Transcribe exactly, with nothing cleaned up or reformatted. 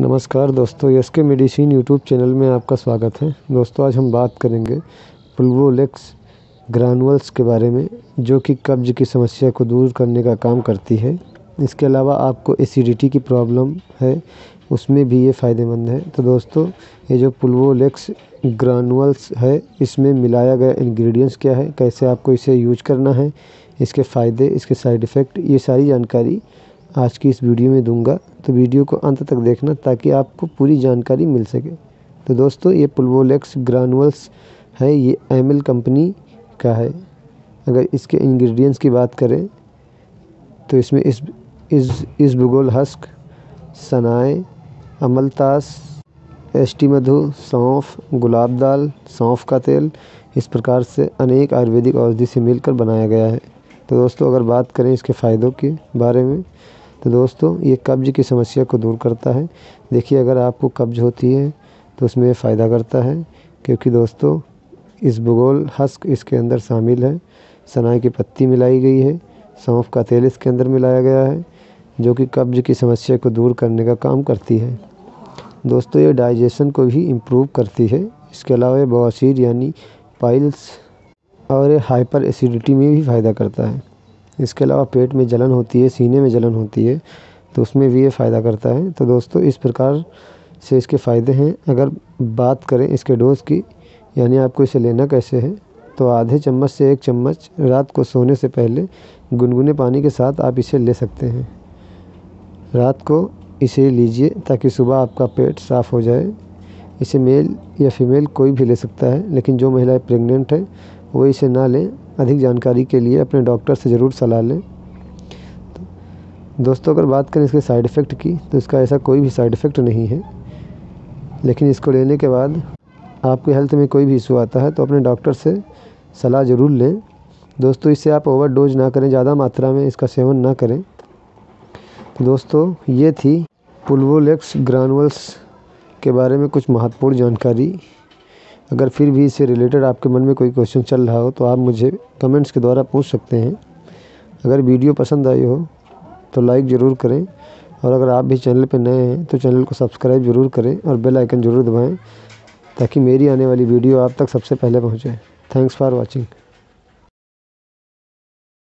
नमस्कार दोस्तों, यस के मेडिसिन यूट्यूब चैनल में आपका स्वागत है। दोस्तों, आज हम बात करेंगे पुल्वोलेक्स ग्रानुअल्स के बारे में, जो कि कब्ज़ की समस्या को दूर करने का काम करती है। इसके अलावा आपको एसिडिटी की प्रॉब्लम है, उसमें भी ये फ़ायदेमंद है। तो दोस्तों, ये जो पुल्वोलेक्स ग्रानुअल्स है, इसमें मिलाया गया इंग्रेडिएंट्स क्या है, कैसे आपको इसे यूज करना है, इसके फ़ायदे, इसके साइड इफ़ेक्ट, ये सारी जानकारी आज की इस वीडियो में दूंगा। तो वीडियो को अंत तक देखना ताकि आपको पूरी जानकारी मिल सके। तो दोस्तों, ये पुल्वोलेक्स ग्रानुअल्स है, ये एमिल कंपनी का है। अगर इसके इंग्रेडिएंट्स की बात करें तो इसमें इस इस इस भूगोल हस्क, सनाए, अमलतास, एष्टी मधु, सौंफ, गुलाब दाल, सौंफ का तेल, इस प्रकार से अनेक आयुर्वेदिक औषधि से मिलकर बनाया गया है। तो दोस्तों, अगर बात करें इसके फ़ायदों के बारे में, तो दोस्तों ये कब्ज़ की समस्या को दूर करता है। देखिए, अगर आपको कब्ज़ होती है तो उसमें ये फ़ायदा करता है, क्योंकि दोस्तों इस भूगोल हस्क इसके अंदर शामिल है, सनाई की पत्ती मिलाई गई है, सौंफ का तेल इसके अंदर मिलाया गया है, जो कि कब्ज़ की समस्या को दूर करने का काम करती है। दोस्तों, ये डाइजेशन को भी इम्प्रूव करती है। इसके अलावा ये बवासीर यानी पाइल्स और ये हाइपर एसिडिटी में भी फ़ायदा करता है। इसके अलावा पेट में जलन होती है, सीने में जलन होती है, तो उसमें भी ये फ़ायदा करता है। तो दोस्तों, इस प्रकार से इसके फ़ायदे हैं। अगर बात करें इसके डोज़ की, यानी आपको इसे लेना कैसे है, तो आधे चम्मच से एक चम्मच रात को सोने से पहले गुनगुने पानी के साथ आप इसे ले सकते हैं। रात को इसे लीजिए ताकि सुबह आपका पेट साफ़ हो जाए। इसे मेल या फीमेल कोई भी ले सकता है, लेकिन जो महिलाएं प्रेग्नेंट है वो इसे ना लें। अधिक जानकारी के लिए अपने डॉक्टर से ज़रूर सलाह लें। दोस्तों, अगर बात करें इसके साइड इफ़ेक्ट की, तो इसका ऐसा कोई भी साइड इफ़ेक्ट नहीं है, लेकिन इसको लेने के बाद आपके हेल्थ में कोई भी इशू आता है तो अपने डॉक्टर से सलाह ज़रूर लें। दोस्तों, इससे आप ओवर डोज ना करें, ज़्यादा मात्रा में इसका सेवन ना करें। दोस्तों, ये थी पुल्वोलेक्स ग्रानुअल्स के बारे में कुछ महत्वपूर्ण जानकारी। अगर फिर भी इससे रिलेटेड आपके मन में कोई क्वेश्चन चल रहा हो तो आप मुझे कमेंट्स के द्वारा पूछ सकते हैं। अगर वीडियो पसंद आई हो तो लाइक ज़रूर करें, और अगर आप भी चैनल पर नए हैं तो चैनल को सब्सक्राइब ज़रूर करें और बेल आइकन ज़रूर दबाएं ताकि मेरी आने वाली वीडियो आप तक सबसे पहले पहुंचे। Thanks for watching.